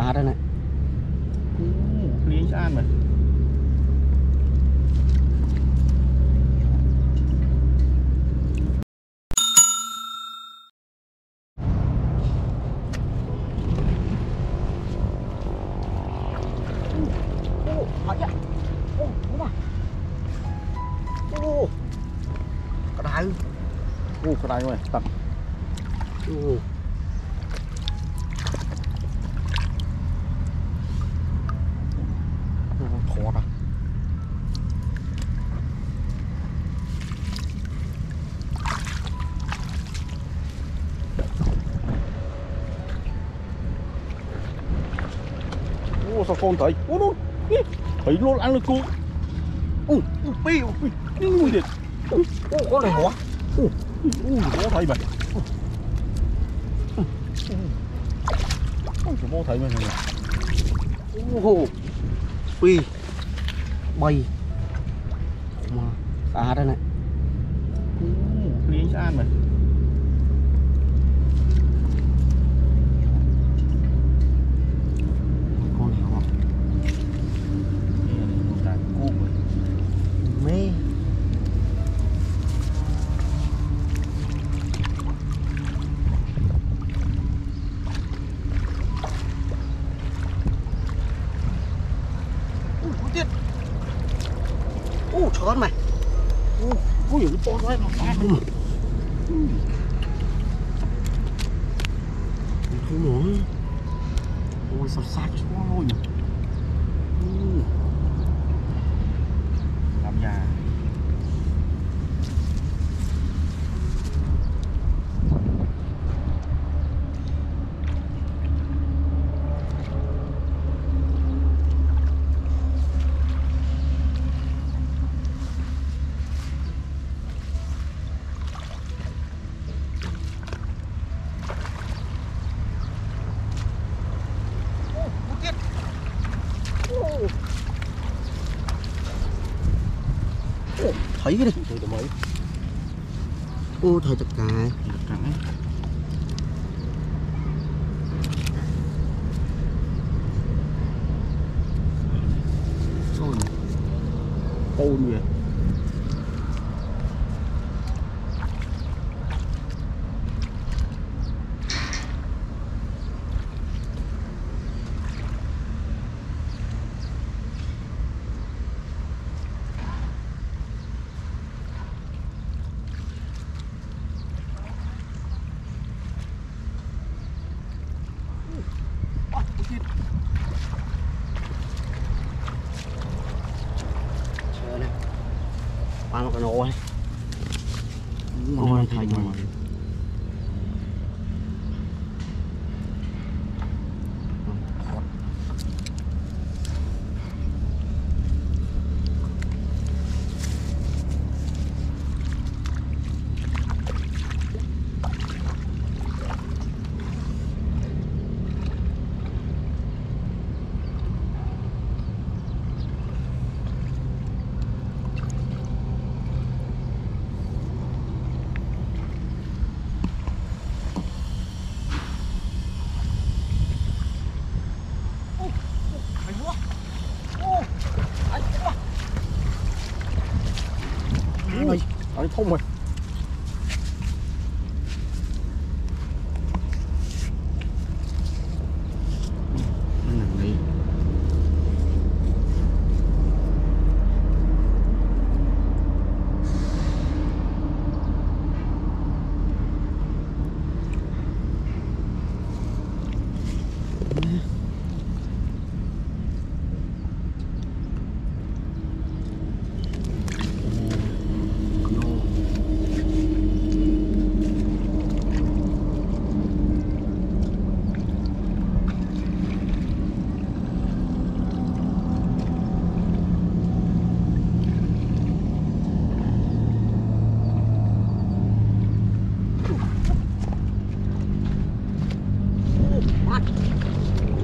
อาร์ตนั่นแหละเลี้ยงชาติเหมือนกระไดเลยตัดขอดอ่ะsao con thấy luôn thấy luôn ăn được luôn pi ui điệt có này hả bố thấy mày bố thấy mày pi bay mà à đây này pi ăn mày con hiểu không mày con mày ui dữ con đấy mà ăn không nổi ôi sao xa cho nó luôn làm nhà thấy cái đi tụi mới ô thời chặt cài rồi ôn về ăn cái nồi nồi thay nồi không rồi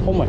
không mày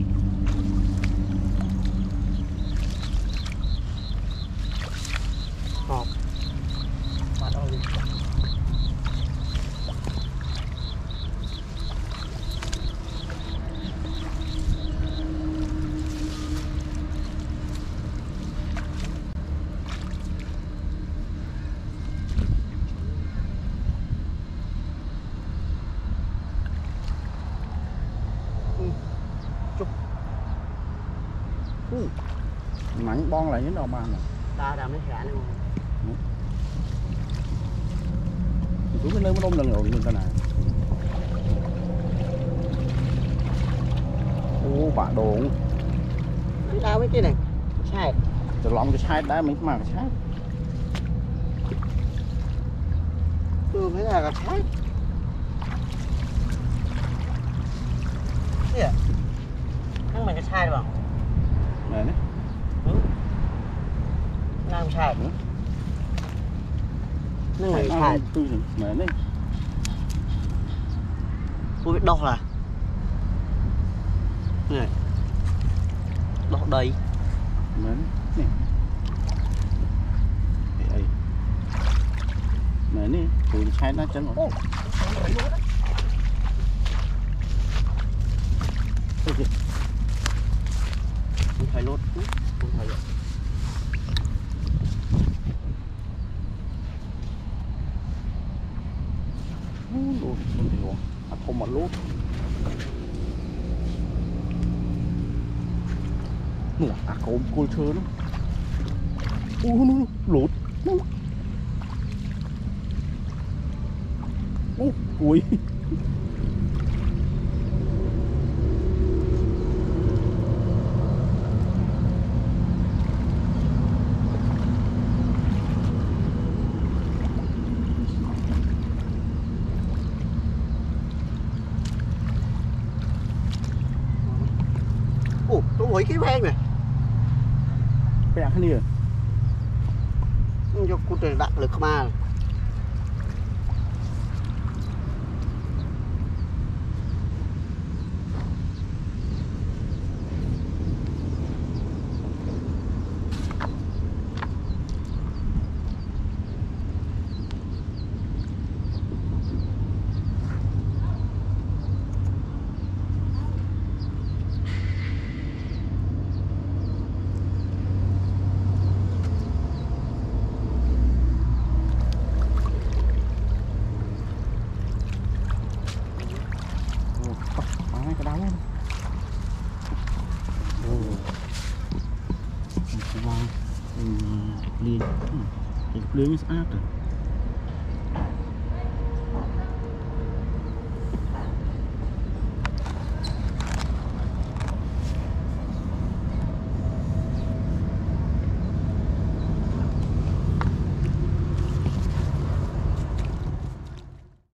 cọp và đau đi. Mặn bon lại những đồ mà ta đào mấy khả luôn. Chúng cái nơi mới đông lần rồi mình ta này. Ô bạ đồ. Đào mấy cái này. Sai. Rồi lòng cái sai đá mình mà cái sai. Tôi mới là cái sai. Kìa. Thằng mình cái sai được không? Này nè. Nam sạch nữa. Nó này sạch tôi mệt đấy. Tôi biết đo là. Này. Đo đây. Mệt nè. Đây. Mệt nè, tôi sạch nó chân rồi. Tôi phải lốt. Tôi phải vậy. Luôn luôn à không một lúc nữa à có cô chơi lắm lột ui mấy cái ven này, cái đạn cái này, cho cô trời đặt lực ma, liên cái sáp